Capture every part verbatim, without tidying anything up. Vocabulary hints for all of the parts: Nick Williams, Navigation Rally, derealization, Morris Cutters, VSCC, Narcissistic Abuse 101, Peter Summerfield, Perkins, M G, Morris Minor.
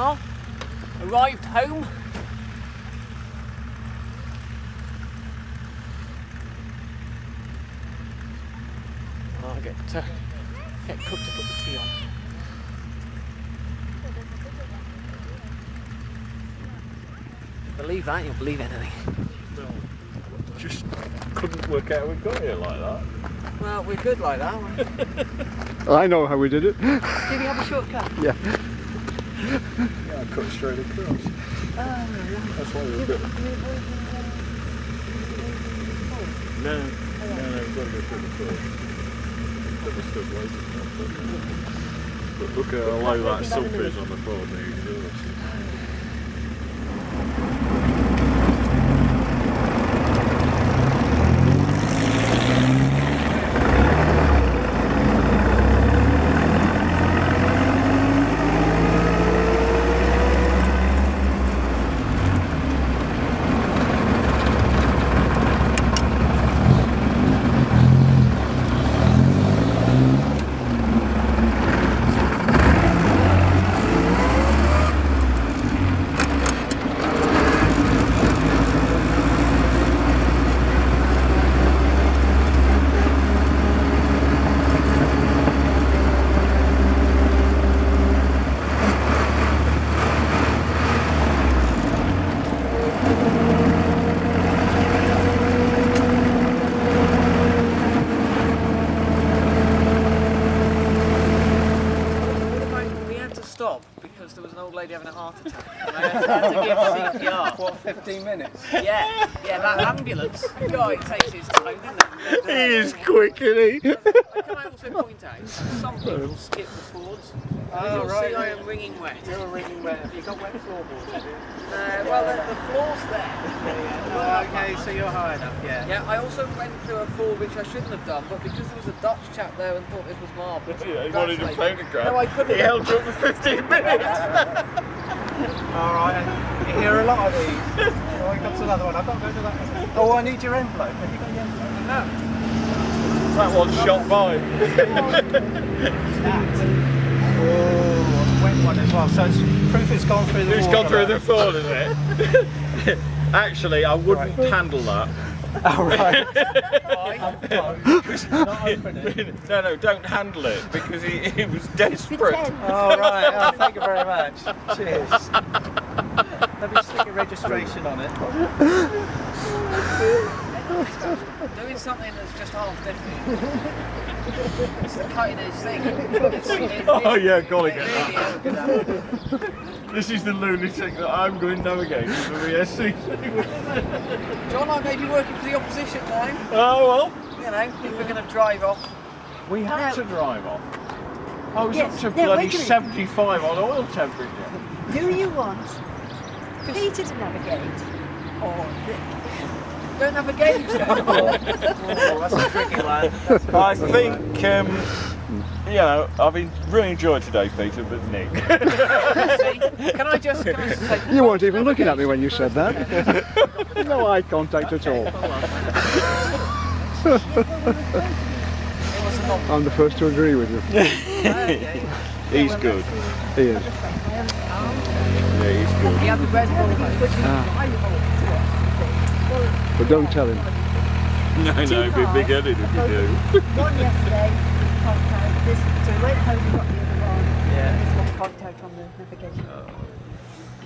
car, arrived home. I'll get, uh, get Cook to put the tea on. Believe that, you'll believe anything. Just couldn't work out how we got here like that. Well, we're good like that, weren't we? I know how we did it. Did we have a shortcut? Yeah. Yeah, I cut straight across. Oh, no. That's why we were good. No, no, no, we've got to go through the fork. But look at how low that sump is on the board there. Having a heart attack. And I had to give C P R. What, fifteen minutes? Yeah, yeah, that ambulance. God, it takes its time, doesn't it? He is quick, isn't he? Can I also point out, some people skip the Fords. Oh, right. I am wringing wet. You're wringing wet. Have you got wet floorboards? No, uh, well, the, the floor's there. Yeah, yeah. Oh, okay, so you're high enough, yeah. Yeah, I also went through a fall which I shouldn't have done, but because there was a Dutch chap there and thought it was marble. Yeah, he wanted a photograph. No, I couldn't. He held you up for fifteen minutes. Alright, you hear a lot of these. Oh, I got another one. I've got to go to that one. Oh, I need your envelope. Have you got the envelope? No. That one's shot by. That. Oh, wet one as well, so it's proof it's gone through the It's gone through the floor, isn't it? Actually, I wouldn't right. handle that. Oh, right. No, no, don't handle it, because he, he was desperate. Oh, right. Oh, thank you very much. Cheers. Let me stick a registration on it. Doing something that's just half different. It's the cutting edge thing. It's oh yeah, golly, get that. This is the lunatic that I'm going navigating for V S C C. John, I may be working for the opposition now. Oh well. You know, we're going to drive off. We had no. to drive off. I was yes. up to yeah, bloody seventy-five on oil temperature. Who do you want? Peter to navigate. Or don't have a gauge there. Oh, that's a tricky lad. That's a I think, lad. Um, you know, I've been really enjoyed today, Peter, but Nick. See, can I just, can I just say, you weren't even looking at me when you said that. No eye contact at all. I'm the first to agree with you. He's good. He is. Yeah, he's good. He had the red one. But don't tell him. No, no, it'd be big-headed if you do. One yesterday, contact. This, so we went home and got the other one. Yeah. This one contact on the navigation. Oh.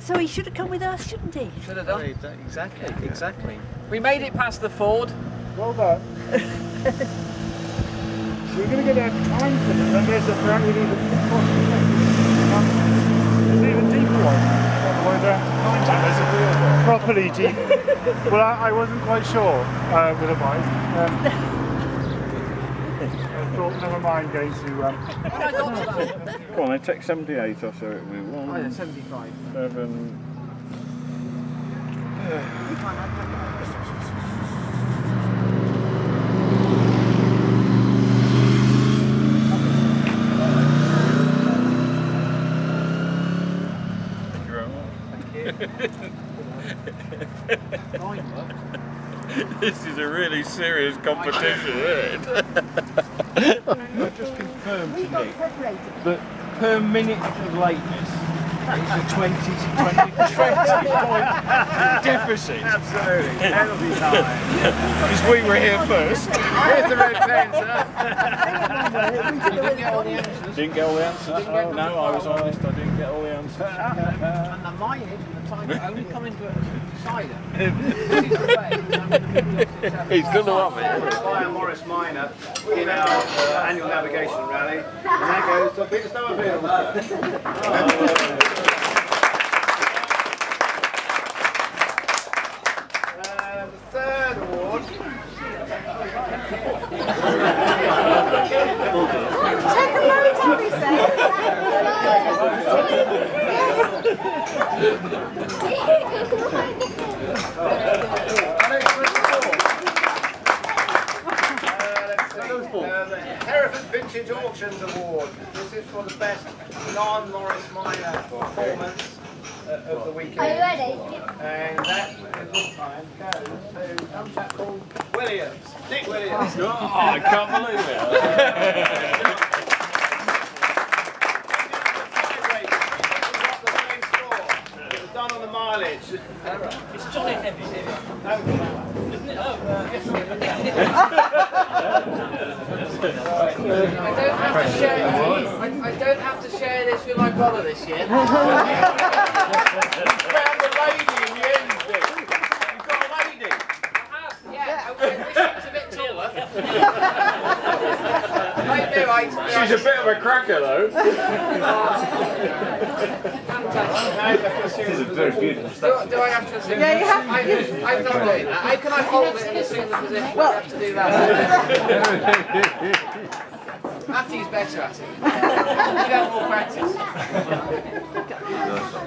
So he should have come with us, shouldn't he? Should have done. Exactly, yeah. exactly. We made it past the Ford. Well done. We're going to get out of time for this, and there's apparently an even deeper one. There's even deeper one. That properly deep. Well, I, I wasn't quite sure uh, with a bike. Um, I thought, never mind going to. Um, Go on, I take seventy-eight or so. It went one. Oh, yeah, seventy-five. Seven. This is a really serious competition, isn't it? I've just confirmed to Nick that per minute of lateness It's a twenty point deficit. Absolutely. That'll be fine. Because we were here first. Here's the red pen, sir. You didn't get all the answers. Didn't get all the answers? Oh, no, I was honest. I didn't get all the answers. And my head at the time, I only come into it as a decider. This is the way. He's going to love it. Via Morris Minor in our uh, annual navigation rally. And that goes to Peter Summerfield. Award. This is for the best non-Morris Minor performance uh, of the weekend. Are you ready? And that at this time goes to some chap called Williams. Nick Williams. Oh, I can't believe it. uh, it was done on the mileage. It's jolly heavy. Oh, isn't it? Oh, yes. I don't have to share. I, I don't have to share this with my brother this year. He found a lady in the end. You've got a lady. I have. Yeah. I wish she was a bit taller. She's a bit of a cracker, though. do, do I have to assume? Yeah, you have to. I'm not doing that. I can I hold it in a single position? Well, I have to do that. Matty's better at it. You have more practice.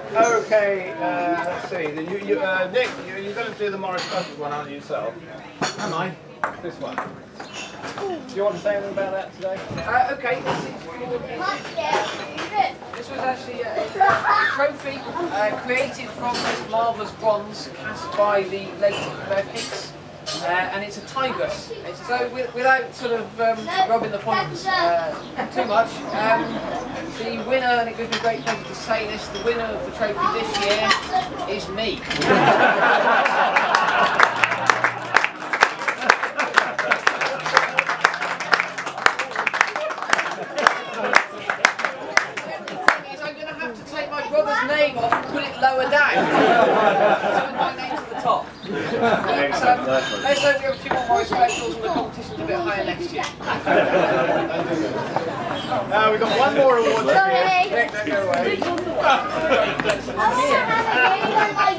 Okay, uh, let's see. You, you, uh, Nick, you, you're going to do the Morris Cutters one, aren't you, yourself? Am I? This one. Do you want to say anything about that today? Uh, okay, this is for, this was actually a, a trophy uh, created from this marvellous bronze cast by the late Perkins. Uh, and it's a tigress. It's, so with, without sort of um, rubbing the points uh, too much, um, the winner, and it gives me great pleasure to say this, the winner of the trophy this year is me. Let's hope we have a few more Morris specials and the competition's a bit higher next year. uh, we've got one more award this year. Nick, don't go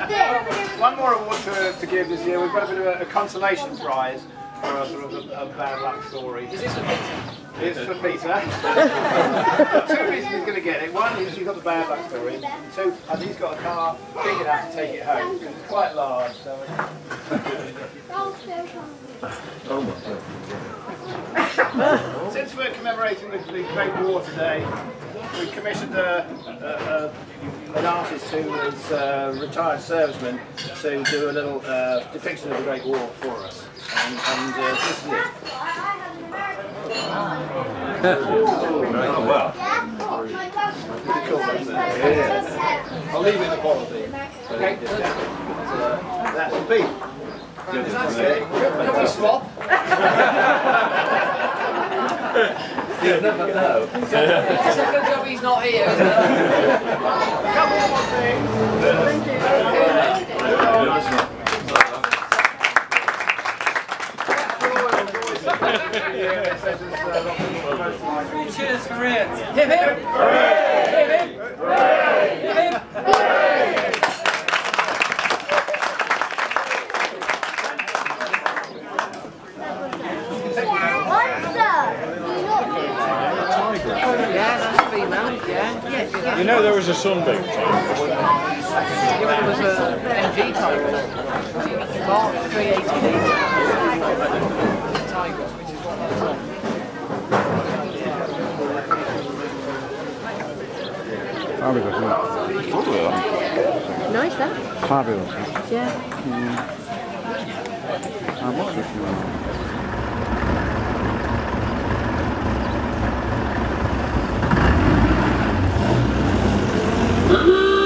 away. One more award to, to give this year. We've got a bit of a, a consolation prize for a sort of a, a bad luck story. Is this for Peter? It's for Peter. Two reasons he's going to get it. One is you've got the bad luck story. And two, I think he's got a car big enough to take it home. It's quite large, so... Since we're commemorating the, the Great War today, we commissioned a, a, a, an artist who was a retired serviceman to do a little uh, depiction of the Great War for us. And, and uh, this is it. Oh, well. Pretty cool, isn't it? Yeah. I'll leave it in the quality. Okay. Uh, that's a beat. Right, that's it. Can we swap? You never know. It's a good job he's not here, isn't it? Come on, one thing. Thank you. Cheers for it. Hip hip. Hooray! Hip hip. Hooray! Hip hip. Hooray! You know there was a sunbeam time. There was a M G tiger. Mark three eighty-eight tigers, which is what that was. Nice, that. Fabulous. Yeah. Woo!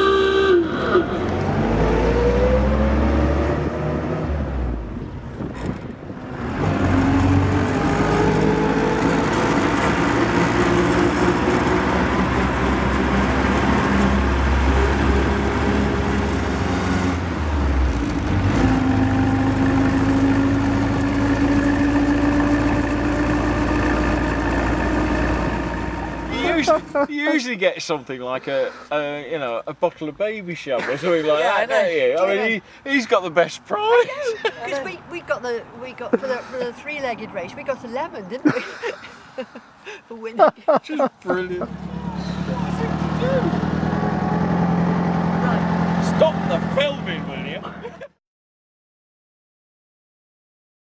usually get something like a, a, you know, a bottle of baby sham or something like yeah, that, don't you? I mean, he, he's got the best prize. Because we, we got the, we got for the, for the three-legged race, we got a lemon, didn't we? For winning. Just brilliant. What does it do?